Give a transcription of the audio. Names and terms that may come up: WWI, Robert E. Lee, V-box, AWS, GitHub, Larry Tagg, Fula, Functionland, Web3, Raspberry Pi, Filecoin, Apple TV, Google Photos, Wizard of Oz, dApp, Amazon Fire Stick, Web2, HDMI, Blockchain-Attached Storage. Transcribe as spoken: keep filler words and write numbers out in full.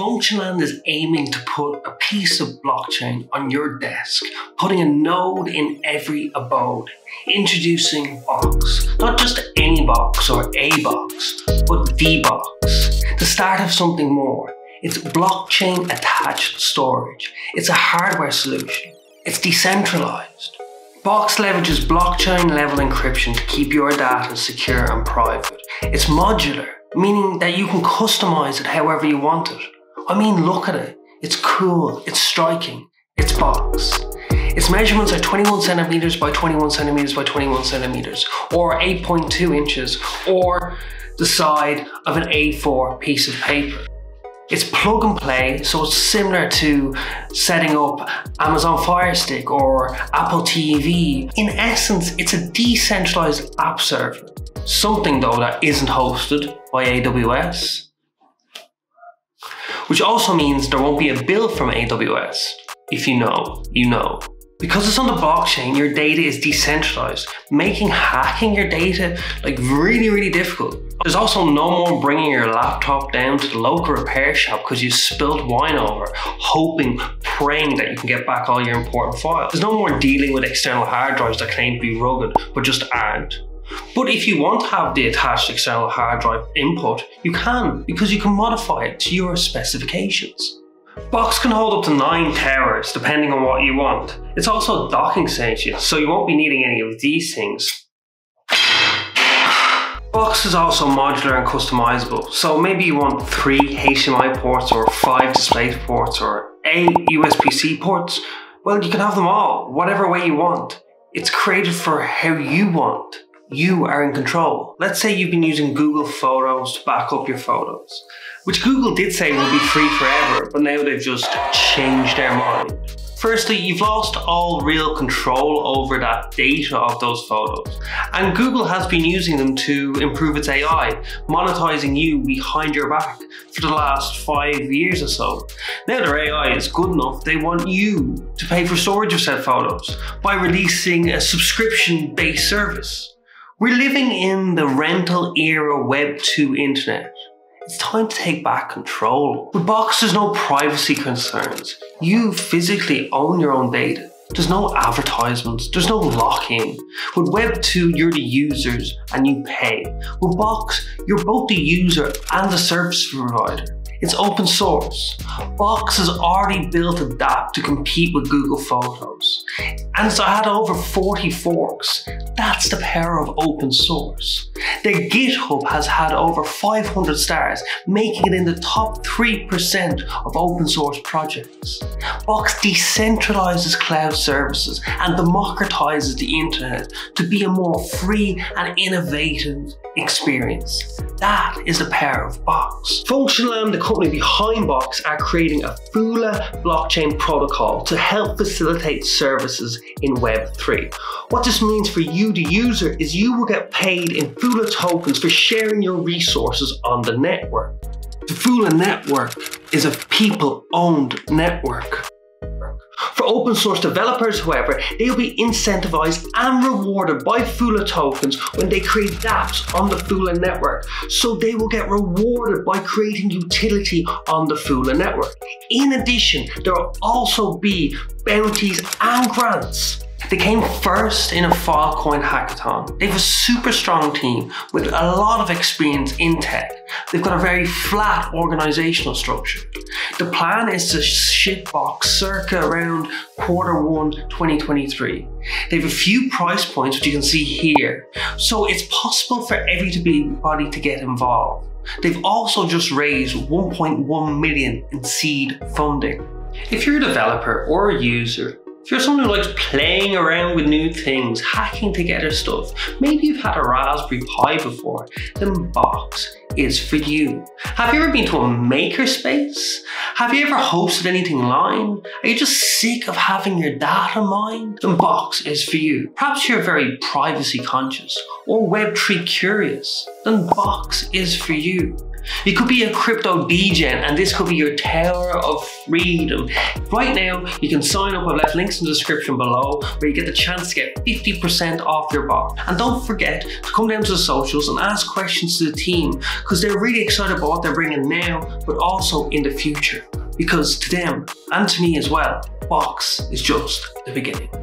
Functionland is aiming to put a piece of blockchain on your desk, putting a node in every abode, introducing Box. Not just any box or a box, but V box. The start of something more. It's blockchain attached storage. It's a hardware solution. It's decentralized. Box leverages blockchain level encryption to keep your data secure and private. It's modular, meaning that you can customize it however you want it. I mean, look at it. It's cool, it's striking, it's Box. Its measurements are twenty-one centimeters by twenty-one centimeters by twenty-one centimeters, or eight point two inches, or the side of an A four piece of paper. It's plug and play, so it's similar to setting up Amazon Fire Stick or Apple T V. In essence, it's a decentralized app server. Something though that isn't hosted by A W S. Which also means there won't be a bill from A W S. If you know, you know. Because it's on the blockchain, your data is decentralized, making hacking your data like really, really difficult. There's also no more bringing your laptop down to the local repair shop because you spilled wine over, hoping, praying that you can get back all your important files. There's no more dealing with external hard drives that claim to be rugged, but just aren't. But if you want to have the attached external hard drive input, you can, because you can modify it to your specifications. Box can hold up to nine terabytes depending on what you want. It's also a docking station, so you won't be needing any of these things. Box is also modular and customizable, so maybe you want three H D M I ports or five display ports or eight U S B C ports. Well, you can have them all, whatever way you want. It's created for how you want. You are in control. Let's say you've been using Google Photos to back up your photos, which Google did say would be free forever, but now they've just changed their mind. Firstly, you've lost all real control over that data of those photos, and Google has been using them to improve its A I, monetizing you behind your back for the last five years or so. Now their A I is good enough, they want you to pay for storage of said photos by releasing a subscription-based service. We're living in the rental era Web two internet. It's time to take back control. With Box, there's no privacy concerns. You physically own your own data. There's no advertisements, there's no lock-in. With Web two, you're the users and you pay. With Box, you're both the user and the service provider. It's open source. Box has already built a dApp to compete with Google Photos. And it's had over forty forks. That's the power of open source. Their GitHub has had over five hundred stars, making it in the top three percent of open source projects. Box decentralizes cloud services and democratizes the internet to be a more free and innovative experience. That is the power of Box. Functionland, the company behind Box, are creating a Fula blockchain protocol to help facilitate services in Web three. What this means for you, the user, is you will get paid in Fula tokens for sharing your resources on the network. The Fula network is a people-owned network. For open source developers, however, they will be incentivized and rewarded by Fula tokens when they create dApps on the Fula network. So they will get rewarded by creating utility on the Fula network. In addition, there will also be bounties and grants. They came first in a Filecoin hackathon. They have a super strong team with a lot of experience in tech. They've got a very flat organizational structure. The plan is to ship Box circa around quarter one, twenty twenty-three. They have a few price points, which you can see here. So it's possible for everybody to get involved. They've also just raised one point one million in seed funding. If you're a developer or a user, if you're someone who likes playing around with new things, hacking together stuff, maybe you've had a Raspberry Pi before, then Box is for you. Have you ever been to a makerspace? Have you ever hosted anything online? Are you just sick of having your data mined? Then Box is for you. Perhaps you're very privacy conscious or Web three curious, then Box is for you. You could be a crypto degen, and this could be your tower of freedom. Right now, you can sign up. I've left links in the description below where you get the chance to get fifty percent off your bot. And don't forget to come down to the socials and ask questions to the team, because they're really excited about what they're bringing now, but also in the future. Because to them, and to me as well, V-box is just the beginning.